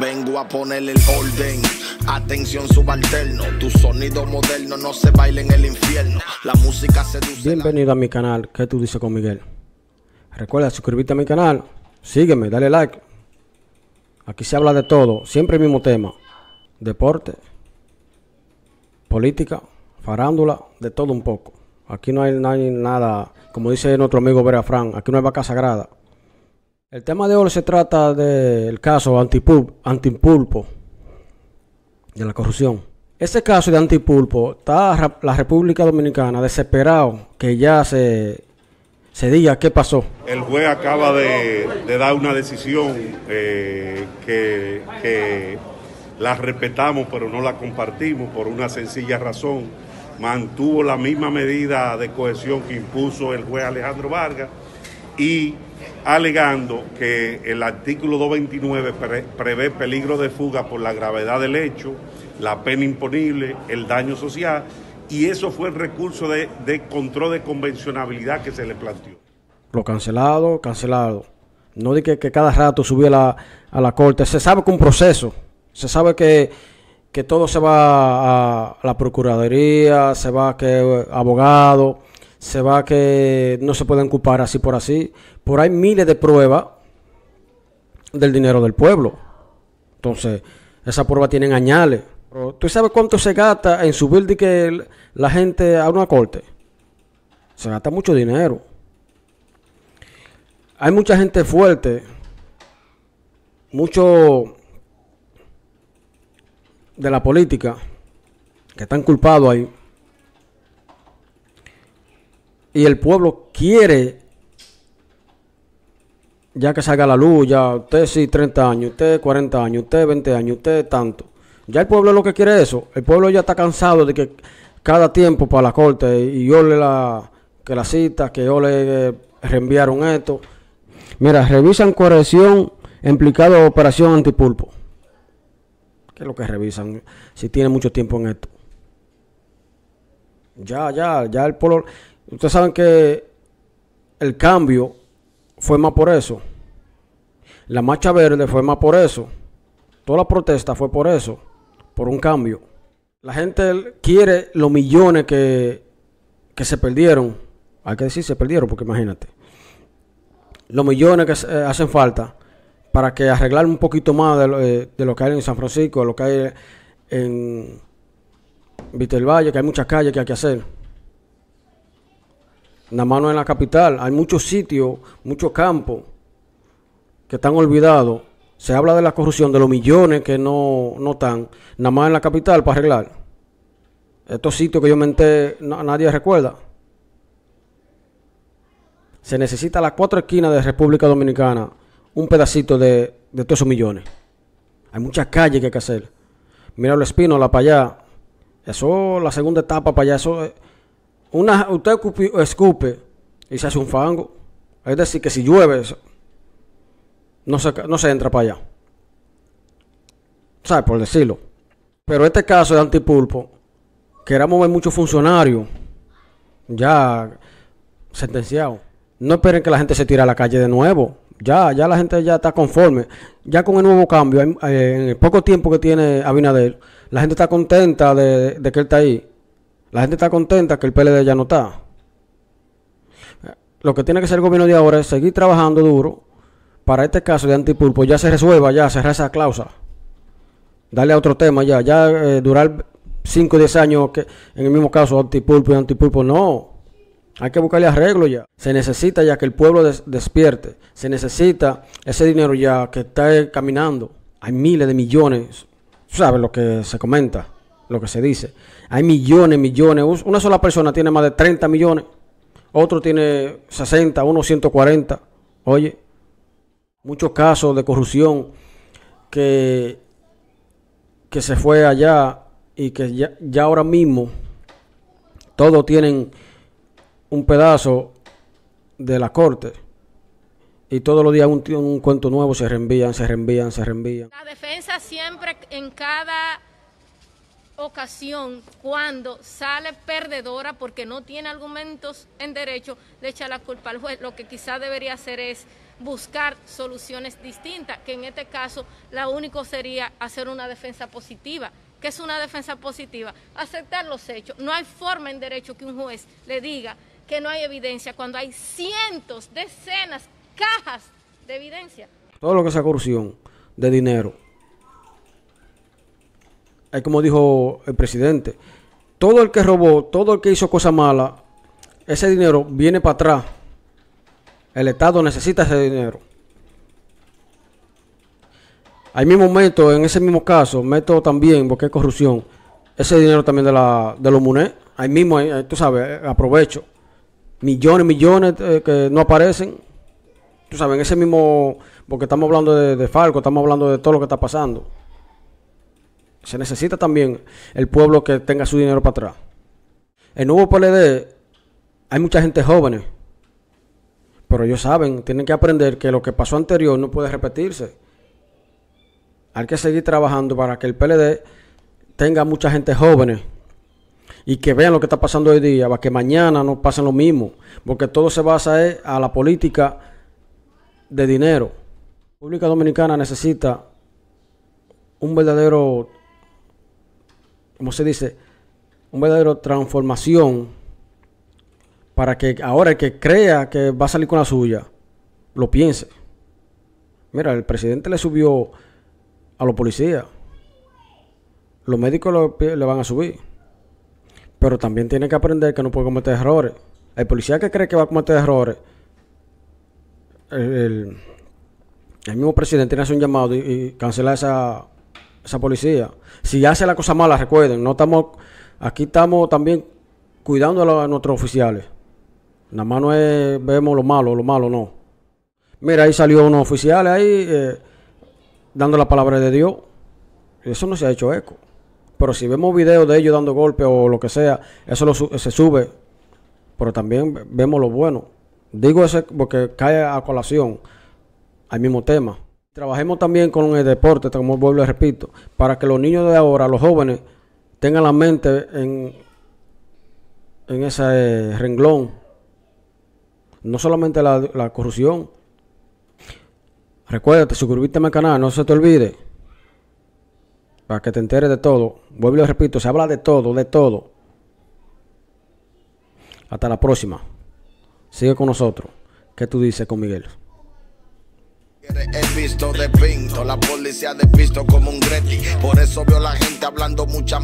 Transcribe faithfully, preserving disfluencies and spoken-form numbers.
Vengo a ponerle el orden. Atención subalterno, tu sonido moderno no se baila en el infierno. La música seduce. Bienvenido a mi canal, ¿Qué tú dices con Miguel? Recuerda suscribirte a mi canal, sígueme, dale like. Aquí se habla de todo, siempre el mismo tema: deporte, política, farándula, de todo un poco. Aquí no hay, no hay nada, como dice nuestro amigo Vera Frank, aquí no hay vaca sagrada. El tema de hoy se trata del caso Antipulpo, Antipulpo de la corrupción. Ese caso de Antipulpo, está la República Dominicana desesperado que ya se, se diga qué pasó. El juez acaba de, de dar una decisión eh, que, que la respetamos pero no la compartimos por una sencilla razón. Mantuvo la misma medida de cohesión que impuso el juez Alejandro Vargas y alegando que el artículo doscientos veintinueve pre prevé peligro de fuga por la gravedad del hecho, la pena imponible, el daño social, y eso fue el recurso de, de control de convencionalidad que se le planteó. Lo cancelado, cancelado. No dije que, que cada rato subía la, a la corte, se sabe que un proceso, se sabe que, que todo se va a la procuraduría, se va a que abogado, se va que no se pueden culpar así por así. Por ahí miles de pruebas del dinero del pueblo. Entonces, esas pruebas tienen añales. ¿Tú sabes cuánto se gasta en subir de que la gente a una corte? Se gasta mucho dinero. Hay mucha gente fuerte, muchos de la política que están culpados ahí. Y el pueblo quiere, ya que salga la luz, ya usted sí treinta años, usted cuarenta años, usted veinte años, usted tanto. Ya el pueblo lo que quiere es eso. El pueblo ya está cansado de que cada tiempo para la corte, y yo le la, que la cita, que yo le reenviaron esto. Mira, revisan corrección implicado operación Antipulpo. ¿Qué es lo que revisan? Si tiene mucho tiempo en esto. Ya, ya, ya el pueblo... Ustedes saben que el cambio fue más por eso. La marcha verde fue más por eso. Toda la protesta fue por eso. Por un cambio. La gente quiere los millones que, que se perdieron. Hay que decir se perdieron porque imagínate. Los millones que eh, hacen falta para que arreglar un poquito más de lo, eh, de lo que hay en San Francisco, de lo que hay en Vista al Valle, que hay muchas calles que hay que hacer. Nada más no en la capital, hay muchos sitios, muchos campos que están olvidados. Se habla de la corrupción, de los millones que no, no están, nada más en la capital para arreglar. Estos sitios que yo menté, no, nadie recuerda. Se necesita a las cuatro esquinas de República Dominicana un pedacito de, de todos esos millones. Hay muchas calles que hay que hacer. Mira los espinos, la para allá. Eso, la segunda etapa para allá, eso... Una, usted escupe, escupe y se hace un fango. Es decir, que si llueve, no se, no se entra para allá. ¿Sabes? Por decirlo. Pero este caso de Antipulpo, queramos ver muchos funcionarios ya sentenciados. No esperen que la gente se tire a la calle de nuevo. Ya, ya la gente ya está conforme. Ya con el nuevo cambio, en, en el poco tiempo que tiene Abinader, la gente está contenta de, de que él está ahí. La gente está contenta que el P L D ya no está. Lo que tiene que hacer el gobierno de ahora es seguir trabajando duro para este caso de Antipulpo. Ya se resuelva, ya cerrar esa cláusula. Darle a otro tema ya. Ya eh, durar cinco o diez años que, en el mismo caso Antipulpo y Antipulpo. No. Hay que buscarle arreglo ya. Se necesita ya que el pueblo des despierte. Se necesita ese dinero ya que está caminando. Hay miles de millones. ¿Sabes lo que se comenta? Lo que se dice, hay millones, millones, una sola persona tiene más de treinta millones, otro tiene sesenta, uno ciento cuarenta, oye, muchos casos de corrupción que, que se fue allá y que ya, ya ahora mismo todos tienen un pedazo de la corte. Y todos los días un, un cuento nuevo se reenvían, se reenvían, se reenvían. La defensa siempre en cada... ocasión cuando sale perdedora porque no tiene argumentos en derecho, le echa la culpa al juez. Lo que quizá debería hacer es buscar soluciones distintas, que en este caso la única sería hacer una defensa positiva. ¿Qué es una defensa positiva? Aceptar los hechos. No hay forma en derecho que un juez le diga que no hay evidencia cuando hay cientos, decenas, cajas de evidencia. Todo lo que sea corrupción de dinero, es como dijo el presidente, todo el que robó, todo el que hizo cosas malas, ese dinero viene para atrás. El Estado necesita ese dinero. Ahí mismo meto, en ese mismo caso, meto también, porque es corrupción, ese dinero también de, la, de los MUNED. Ahí mismo, ahí, tú sabes, aprovecho. Millones, millones eh, que no aparecen. Tú sabes, en ese mismo, porque estamos hablando de, de Falco, estamos hablando de todo lo que está pasando. Se necesita también el pueblo que tenga su dinero para atrás. El nuevo P L D, hay mucha gente joven, pero ellos saben, tienen que aprender que lo que pasó anterior no puede repetirse. Hay que seguir trabajando para que el P L D tenga mucha gente joven y que vean lo que está pasando hoy día, para que mañana no pasen lo mismo, porque todo se basa a la política de dinero. La República Dominicana necesita un verdadero, como se dice, un verdadero transformación para que ahora el que crea que va a salir con la suya, lo piense. Mira, el presidente le subió a los policías. Los médicos lo, le van a subir. Pero también tiene que aprender que no puede cometer errores. El policía que cree que va a cometer errores, el, el, el mismo presidente tiene que hacer un llamado y, y cancelar esa, esa policía. Si hace la cosa mala, recuerden, no estamos aquí estamos también cuidando a, los, a nuestros oficiales. Nada más no es, vemos lo malo, lo malo no. Mira, ahí salió unos oficiales ahí eh, dando la palabra de Dios. Eso no se ha hecho eco. Pero si vemos videos de ellos dando golpes o lo que sea, eso lo, se sube. Pero también vemos lo bueno. Digo eso porque cae a colación al mismo tema. Trabajemos también con el deporte, como vuelvo y repito, para que los niños de ahora, los jóvenes, tengan la mente en, en ese renglón. No solamente la, la corrupción. Recuérdate, suscribirte a mi canal, no se te olvide. Para que te enteres de todo. Vuelvo y repito, se habla de todo, de todo. Hasta la próxima. Sigue con nosotros. ¿Qué tú dices con Miguel? He visto de pinto, la policía de pisto como un Gretti. Por eso veo la gente hablando mucha mierda.